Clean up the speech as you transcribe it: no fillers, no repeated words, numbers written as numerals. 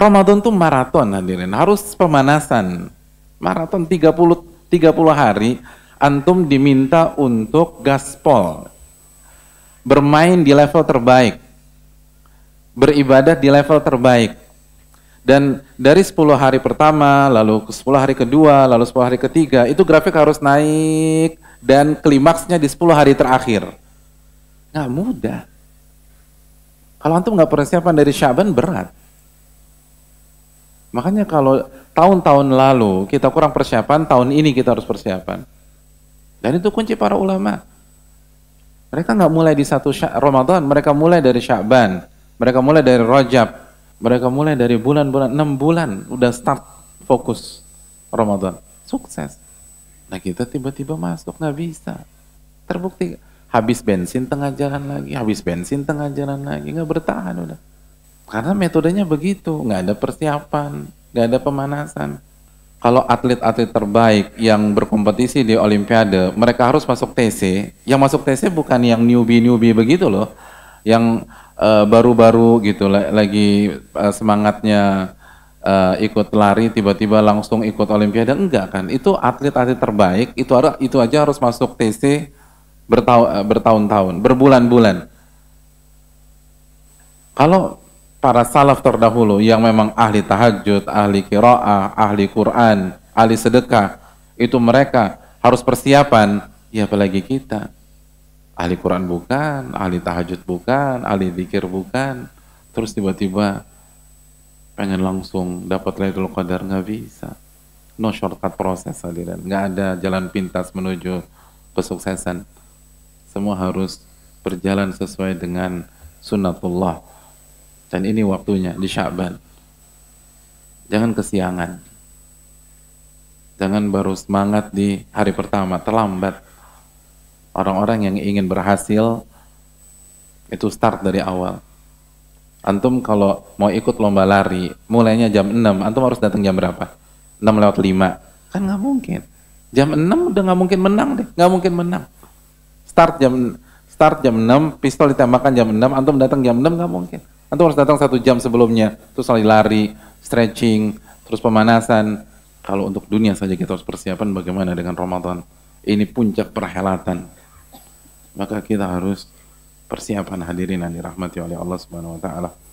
Ramadan tuh maraton hadirin, harus pemanasan. Maraton 30 hari antum diminta untuk gaspol. Bermain di level terbaik. Beribadah di level terbaik. Dan dari 10 hari pertama, lalu ke 10 hari kedua, lalu 10 hari ketiga, itu grafik harus naik dan klimaksnya di 10 hari terakhir. Nggak mudah. Kalau antum nggak persiapan dari Syaban, berat. Makanya kalau tahun-tahun lalu kita kurang persiapan, tahun ini kita harus persiapan. Dan itu kunci para ulama. Mereka nggak mulai di satu Ramadan, mereka mulai dari Syaban, mereka mulai dari Rajab, mereka mulai dari bulan-bulan, 6 bulan udah start fokus Ramadan. Sukses. Nah kita tiba-tiba masuk, nggak bisa. Terbukti. Habis bensin tengah jalan lagi, habis bensin tengah jalan lagi. Nggak bertahan udah. Karena metodenya begitu. Nggak ada persiapan, nggak ada pemanasan. Kalau atlet-atlet terbaik yang berkompetisi di Olimpiade, mereka harus masuk TC. Yang masuk TC bukan yang newbie-newbie begitu loh. Yang baru-baru gitu lagi semangatnya ikut lari tiba-tiba langsung ikut Olimpiade, enggak kan. Itu atlet-atlet terbaik itu aja harus masuk TC bertahun-tahun, berbulan-bulan. Kalau para salaf terdahulu yang memang ahli tahajud, ahli qiraah, ahli Quran, ahli sedekah, itu mereka harus persiapan, ya apalagi kita. Ahli Quran bukan, ahli tahajud bukan, ahli zikir bukan, terus tiba-tiba pengen langsung dapat Lailatul Qadar, nggak bisa. No shortcut proses hadirin, nggak ada jalan pintas menuju kesuksesan. Semua harus berjalan sesuai dengan sunnatullah. Dan ini waktunya di Syaban. Jangan kesiangan. Jangan baru semangat di hari pertama, terlambat. Orang-orang yang ingin berhasil itu start dari awal. Antum kalau mau ikut lomba lari, mulainya jam 6, antum harus datang jam berapa? 6 lewat 5. Kan nggak mungkin. Jam 6 udah nggak mungkin menang deh, nggak mungkin menang. Start jam 6, pistol ditembakkan jam 6, antum datang jam 6, nggak mungkin. Antum harus datang 1 jam sebelumnya, terus lari, stretching, terus pemanasan. Kalau untuk dunia saja kita harus persiapan, bagaimana dengan Ramadan? Ini puncak perhelatan. Maka kita harus persiapan hadirin yang dirahmati oleh Allah Subhanahu wa Ta'ala.